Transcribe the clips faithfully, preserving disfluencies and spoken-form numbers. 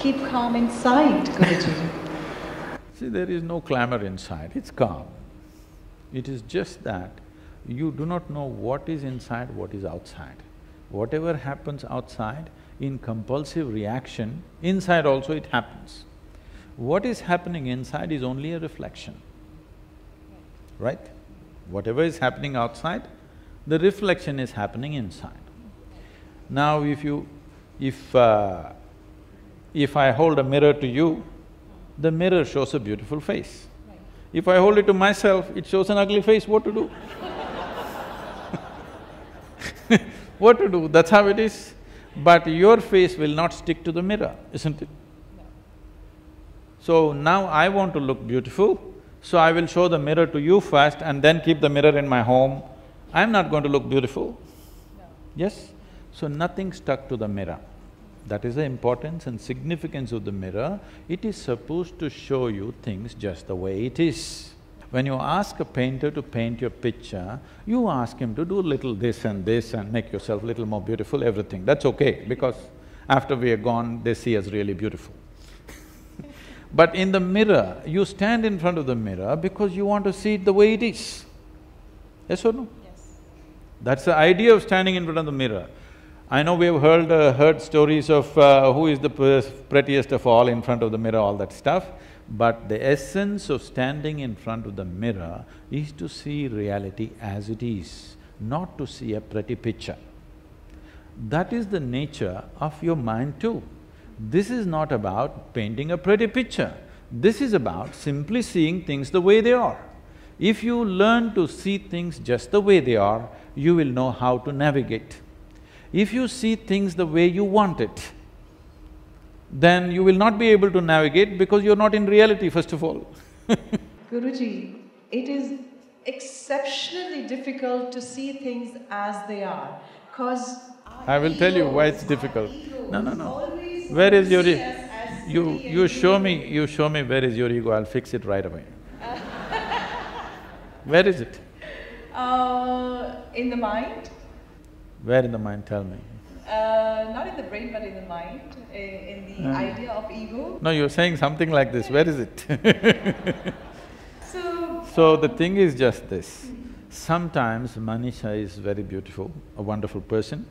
keep calm inside, Guruji? See, there is no clamor inside, it's calm. It is just that you do not know what is inside, what is outside. Whatever happens outside, in compulsive reaction, inside also it happens. What is happening inside is only a reflection, right? Whatever is happening outside, the reflection is happening inside. Now if you… if… Uh, if I hold a mirror to you, the mirror shows a beautiful face. Right. If I hold it to myself, it shows an ugly face, what to do? What to do, that's how it is. But your face will not stick to the mirror, isn't it? No. So now I want to look beautiful, so I will show the mirror to you first and then keep the mirror in my home. I'm not going to look beautiful. No. Yes? So nothing stuck to the mirror. That is the importance and significance of the mirror. It is supposed to show you things just the way it is. When you ask a painter to paint your picture, you ask him to do little this and this and make yourself little more beautiful, everything. That's okay, because after we are gone, they see us really beautiful. But in the mirror, you stand in front of the mirror because you want to see it the way it is. Yes or no? Yes. That's the idea of standing in front of the mirror. I know we have heard, uh, heard stories of uh, who is the prettiest of all in front of the mirror, all that stuff, but the essence of standing in front of the mirror is to see reality as it is, not to see a pretty picture. That is the nature of your mind too. This is not about painting a pretty picture, this is about simply seeing things the way they are. If you learn to see things just the way they are, you will know how to navigate. If you see things the way you want it, then you will not be able to navigate because you're not in reality, first of all. Guruji, it is exceptionally difficult to see things as they are, cause… I will tell you why it's difficult. No, no, no. Where is your… E you… you show me… you show me where is your ego, I'll fix it right away. Where is it? Uh, in the mind. Where in the mind, tell me? Uh, not in the brain, but in the mind, in the uh. idea of ego. No, you're saying something like this, where is it? So… So the thing is just this, sometimes Manisha is very beautiful, a wonderful person,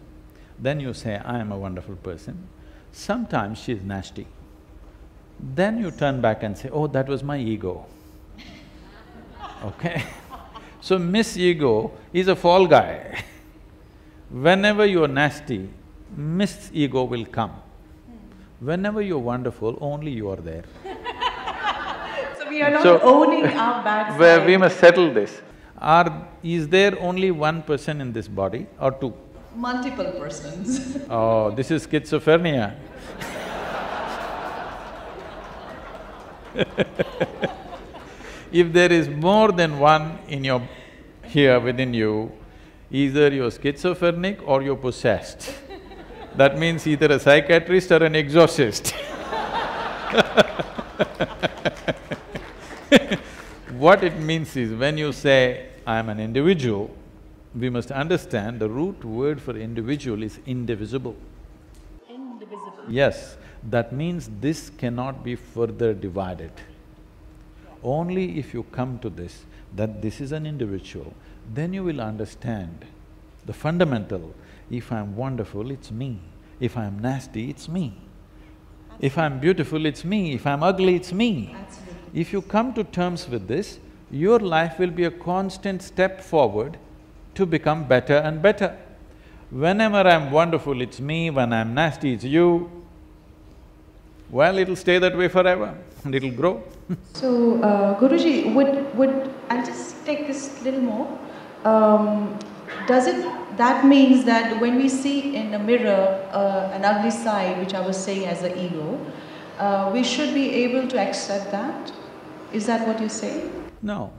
then you say, I am a wonderful person. Sometimes she is nasty, then you turn back and say, oh, that was my ego, okay? So Miss Ego is a fall guy. Whenever you're nasty, Miss Ego will come. Whenever you're wonderful, only you are there. So we are not so owning our backside. Where we must settle this. Are… is there only one person in this body or two? Multiple persons. Oh, this is schizophrenia. If there is more than one in your… here within you, either you're schizophrenic or you're possessed. That means either a psychiatrist or an exorcist. What it means is, when you say, I'm an individual, we must understand the root word for individual is indivisible. Indivisible. Yes, that means this cannot be further divided. Only if you come to this, that this is an individual, then you will understand the fundamental. If I'm wonderful, it's me. If I'm nasty, it's me. Absolutely. If I'm beautiful, it's me. If I'm ugly, it's me. Absolutely. If you come to terms with this, your life will be a constant step forward to become better and better. Whenever I'm wonderful, it's me. When I'm nasty, it's you. Well, it'll stay that way forever and it'll grow. So, uh, Guruji, would… would… I'll just take this little more. Um, does it… that means that when we see in a mirror uh, an ugly side, which I was saying as the ego, uh, we should be able to accept that? Is that what you're saying? No.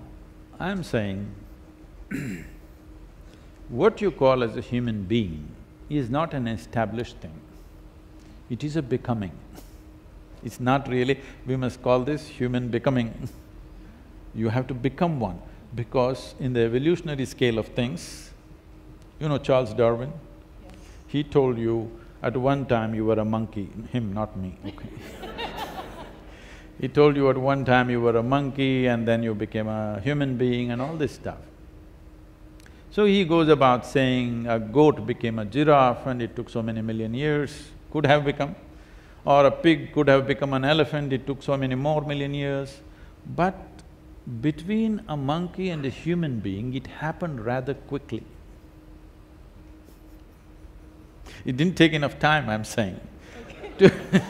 I'm saying what you call as a human being is not an established thing. It is a becoming. It's not really… we must call this human becoming. You have to become one, because in the evolutionary scale of things, you know Charles Darwin? Yes. He told you, At one time you were a monkey, him, not me, okay. He told you at one time you were a monkey and then you became a human being and all this stuff. So he goes about saying a goat became a giraffe and it took so many million years, could have become, or a pig could have become an elephant, it took so many more million years. But between a monkey and a human being, it happened rather quickly. It didn't take enough time, I'm saying. Okay. To,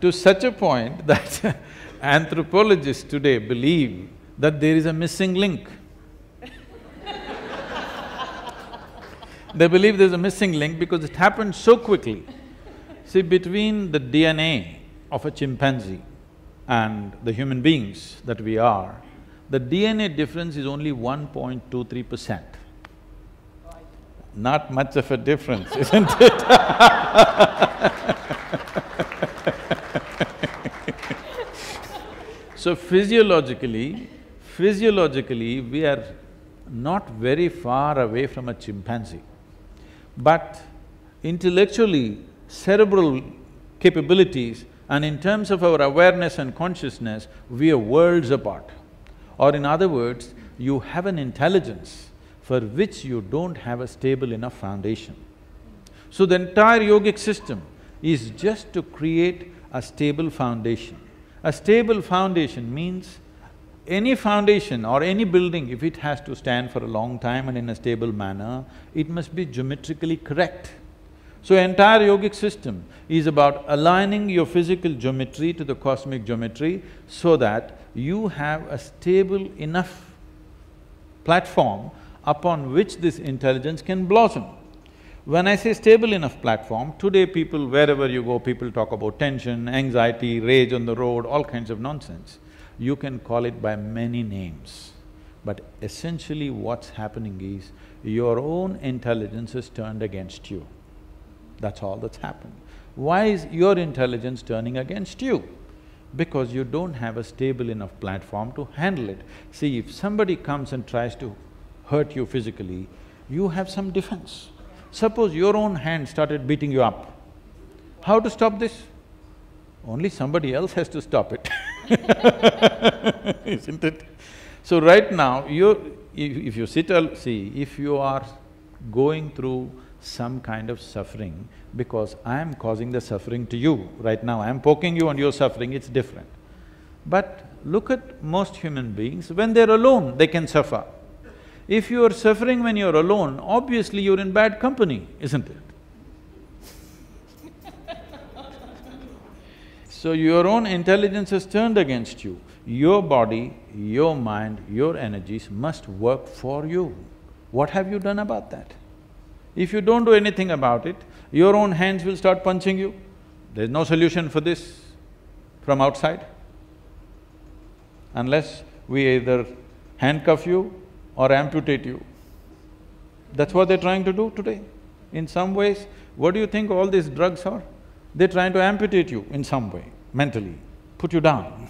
to such a point that anthropologists today believe that there is a missing link. They believe there's a missing link because it happened so quickly. See, between the D N A of a chimpanzee and the human beings that we are, the D N A difference is only one point two three percent. Not much of a difference, isn't it? So physiologically, physiologically we are not very far away from a chimpanzee. But intellectually, cerebral capabilities and in terms of our awareness and consciousness, we are worlds apart. Or in other words, you have an intelligence for which you don't have a stable enough foundation. So the entire yogic system is just to create a stable foundation. A stable foundation means any foundation or any building, if it has to stand for a long time and in a stable manner, it must be geometrically correct. So entire yogic system is about aligning your physical geometry to the cosmic geometry so that you have a stable enough platform upon which this intelligence can blossom. When I say stable enough platform, today people, wherever you go, people talk about tension, anxiety, rage on the road, all kinds of nonsense. You can call it by many names. But essentially what's happening is, your own intelligence is turned against you. That's all that's happened. Why is your intelligence turning against you? Because you don't have a stable enough platform to handle it. See, if somebody comes and tries to hurt you physically, you have some defense. Suppose your own hand started beating you up, how to stop this? Only somebody else has to stop it isn't it? So right now, you… if, if you sit… al- see, if you are going through some kind of suffering, because I am causing the suffering to you, right now I am poking you and you're suffering, it's different. But look at most human beings, when they're alone, they can suffer. If you are suffering when you're alone, obviously you're in bad company, isn't it? So your own intelligence is turned against you. Your body, your mind, your energies must work for you. What have you done about that? If you don't do anything about it, your own hands will start punching you. There's no solution for this from outside, unless we either handcuff you or amputate you. That's what they're trying to do today. In some ways, what do you think all these drugs are? They're trying to amputate you in some way, mentally, put you down